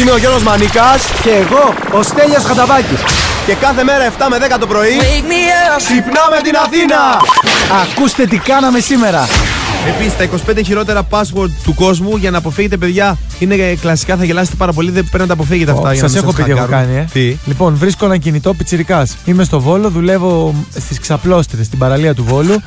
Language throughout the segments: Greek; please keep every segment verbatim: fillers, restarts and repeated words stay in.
Είμαι ο Γιώργος Μανίκας και εγώ ο Στέλιος Χανταμπάκης. Και κάθε μέρα εφτά με δέκα το πρωί ξυπνάμε την Αθήνα. Ακούστε τι κάναμε σήμερα. Επίσης τα είκοσι πέντε χειρότερα password του κόσμου για να αποφύγετε, παιδιά. Είναι κλασικά, θα γελάσετε πάρα πολύ, δεν πρέπει να τα αποφύγετε αυτά. Oh, για σας να έχω πει τι έχω κάνει. Ε. Τι? Λοιπόν, βρίσκω ένα κινητό πιτσιρικάς. Είμαι στο Βόλο, δουλεύω στις ξαπλώστρες, στην παραλία του Βόλου.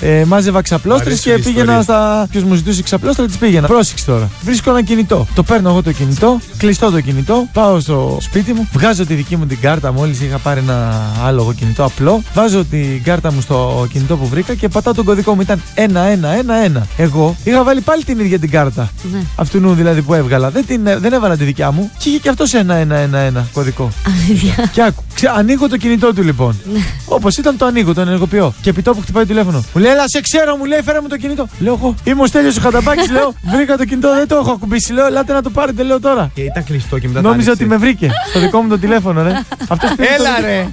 Ε, μάζευα ξαπλώστρες και πήγαινα στα. Ποιος μου ζητούσε ξαπλώστρα, τις πήγαινα. Πρόσεξε τώρα. Βρίσκω ένα κινητό. Το παίρνω εγώ το κινητό, κλειστό το κινητό, πάω στο σπίτι μου, βγάζω τη δική μου την κάρτα. Μόλις είχα πάρει ένα άλογο κινητό απλό, βάζω την κάρτα μου στο κινητό που βρήκα και πατάω τον κωδικό μου. Ήταν ένα ένα ένα ένα. Εγώ είχα βάλει πάλι την ίδια την κάρτα. Ναι. Αυτού δηλαδή που έβγαλα. Δεν, την, δεν έβαλα τη δικιά μου και είχε και αυτός ένα, ένα, ένα, ένα κωδικό. Αλήθεια. Και άκου, ξε, ανοίγω το κινητό του λοιπόν. Όπως ήταν, το ανοίγω, το ενεργοποιώ. Και επί τόπου χτυπάει το τηλέφωνο. Μου λέει, έλα σε ξέρω, μου λέει, φέρε μου το κινητό. Λέω εγώ, είμαι ο Στέλιος ο Χανταμπάκης, λέω, βρήκα το κινητό, δεν το έχω ακουμπήσει. Λέω, ελάτε να το πάρετε, λέω τώρα. Και ήταν κλειστό και μετά. Νόμιζα ότι με βρήκε στο δικό μου το τηλέφωνο, ρε. Αυτός πήρε. Έλα το... ρε.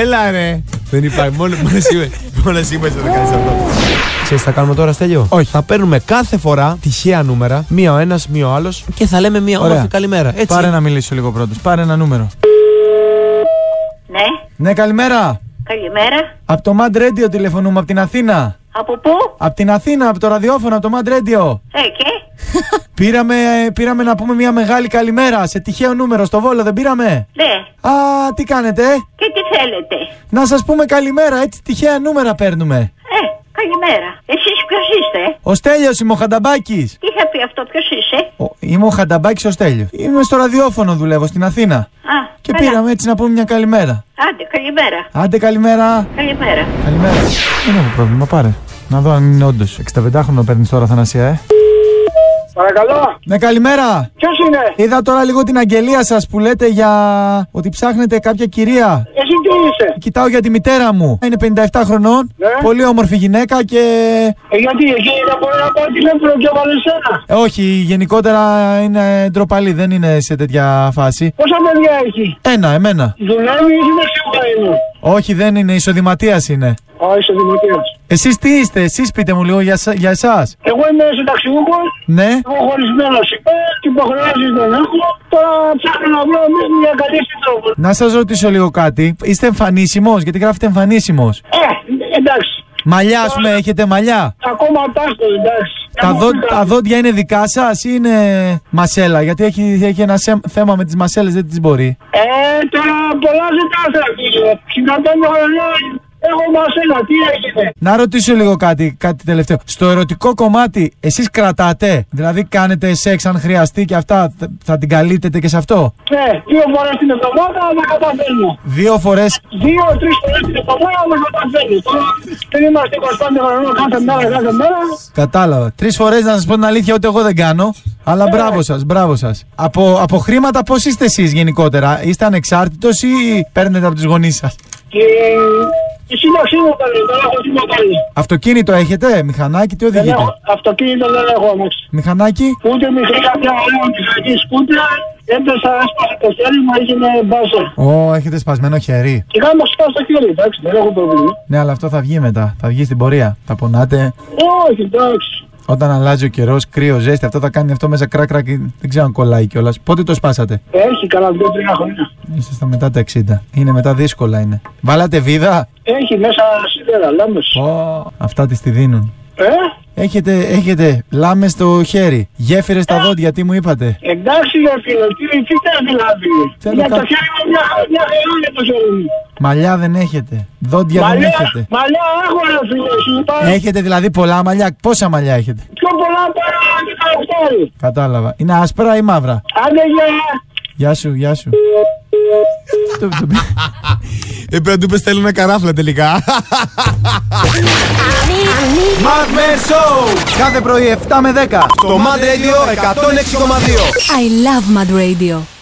Έλα ρε. Δεν υπάρχει, μόνο σήμερα θα το κάνεις αυτό. Ξέρεις τι θα κάνουμε τώρα, Στέλιο? Όχι. Θα παίρνουμε κάθε φορά τυχαία νούμερα, μία ο ένας, μία ο άλλος, και θα λέμε μία όμορφη καλημέρα. Έτσι. Πάρε να μιλήσω λίγο πρώτος. Πάρε ένα νούμερο. Ναι. Ναι, καλημέρα. Καλημέρα. Από το Mad Radio τηλεφωνούμε, από την Αθήνα. Από πού? Από την Αθήνα, από το ραδιόφωνο, από το Mad Radio. Ε, και. πήραμε, πήραμε να πούμε μια μεγάλη καλημέρα σε τυχαίο νούμερο στο Βόλο, δεν πήραμε? Ναι. Α, τι κάνετε? Και τι θέλετε? Να σας πούμε καλημέρα, έτσι τυχαία νούμερα παίρνουμε. Καλημέρα. Εσείς ποιος είστε? Ο Στέλιος είμαι, ο Χανταμπάκης. Τι είχα πει αυτό, ποιος είσαι? Ο, είμαι ο Χανταμπάκης ο Στέλιος. Είμαι στο ραδιόφωνο, δουλεύω στην Αθήνα. Α, και καλά. Πήραμε έτσι να πούμε μια καλημέρα. Άντε, καλημέρα. Άντε, καλημέρα. Καλημέρα. Καλημέρα. Δεν έχω πρόβλημα, πάρε. Να δω αν είναι όντως. εξήντα πέντε χρονών παίρνεις τώρα, Θανασία, ε. Παρακαλώ. Ναι, καλημέρα. Ποιος είναι? Είδα τώρα λίγο την αγγελία σας που λέτε για ότι ψάχνετε κάποια κυρία. Εσύ τι είσαι? Κοιτάω για τη μητέρα μου. Είναι πενήντα επτά χρονών. Ναι. Πολύ όμορφη γυναίκα και. Ε, γιατί, εκεί θα μπορεί να πάω τηλέφωνο και βάλω εσένα. Ε, όχι, γενικότερα είναι ντροπαλή, δεν είναι σε τέτοια φάση. Πόσα παιδιά έχει? Ένα, εμένα. Δουλεύει ή είναι? Όχι, δεν είναι, ισοδηματίας είναι. Α, ισοδηματίας. Εσείς τι είστε, εσείς πείτε μου λίγο για, για εσάς. Εγώ είμαι συνταξιούχος. Ναι. Εγώ χωρισμένος είμαι, την υποχρεώσεις δεν έχω. Τώρα ψάχνω να βρω μια καλή συντρόφο. Να σας ρωτήσω λίγο κάτι. Είστε εμφανίσιμος, γιατί γράφετε εμφανίσιμος? Ε, εντάξει. Μαλλιάς με, έχετε μαλλιά? Ακόμα τάστος, εντάξει. Τα, δό, τα δόντια είναι δικά σας ή είναι μασέλα? Γιατί έχει, έχει ένα σε, θέμα με τις μασέλες, δεν τις μπορεί. Ε, τώρα πολλά ζητάτε ακούγεται. Συναντώνω χρονιά. Εγώ μασέλα, τι έγινε? Να ρωτήσω λίγο κάτι, κάτι τελευταίο. Στο ερωτικό κομμάτι, εσείς κρατάτε? Δηλαδή κάνετε σεξ αν χρειαστεί και αυτά, θα, θα την καλύπτετε και σε αυτό? Ναι, δύο φορές την εβδομάδα να καταφέρνω. Δύο φορές? Δύο-τρεις φορές την εβδομάδα να καταφέρνω. Δεν είμαστε είκοσι πέντε χρονών κάθε μέρα, κάθε μέρα. Κατάλαβα. Τρεις φορές να σας πω την αλήθεια, ότι εγώ δεν κάνω. Αλλά ε, μπράβο σας, μπράβο σας. Από, από χρήματα πώς είστε εσείς γενικότερα? Είστε ανεξάρτητος ή παίρνετε από τους γονείς σας? Και... Η σύνταξη μου καλή, δεν έχω τι να κάνει. Αυτοκίνητο έχετε, μηχανάκι, τι οδηγείτε? Δεν έχω, αυτοκίνητο δεν έχω όμως. Μηχανάκι? Ούτε μικρή κάποια ωραία μηχανή σκούτρα, έπεσα, έσπασε το χέρι μου, έγινε μπάζο. Ω, έχετε σπασμένο χέρι. Και κάνω σπάσει το χέρι, εντάξει, δεν έχω πρόβλημα. Ναι, αλλά αυτό θα βγει μετά, θα βγει στην πορεία, τα πονάτε. Όχι, εντάξει. Όταν αλλάζει ο καιρός, κρύο, ζέστη, αυτό θα κάνει αυτό μέσα κράκρα και δεν ξέρω αν κολλάει κιόλας. Πότε το σπάσατε? Έχει καλά, δύο τρία χρόνια. Είστε στα μετά τα εξήντα. Είναι μετά δύσκολα είναι. Βάλατε βίδα? Έχει μέσα σίδερα, λάμες. Ω, αυτά τις τη δίνουν. Ε? Έχετε, έχετε λάμες στο χέρι, γέφυρες στα ε? δόντια, τι μου είπατε? Εντάξει ρε φίλε, τι, τι θες δηλαδή? Για το χέρι μου μια, μια χαρά το χέρι μου. Μαλλιά δεν έχετε, δόντια μαλλιά, δεν έχετε. Μαλλιά έχω ρε φίλε, σου είπα. Έχετε δηλαδή πολλά μαλλιά, πόσα μαλλιά έχετε? Πιο πολλά παρά δεκαοκτώ. Κατάλαβα, είναι άσπρα ή μαύρα? Άντε γεια. Γεια σου, γεια σου. Επέρα του είπες θέλω ένα καράφλα τελικά. Mad Men Show. Κάθε πρωί εφτά με δέκα. Το Mad Radio εκατόν έξι κόμμα δύο. I love Mad Radio.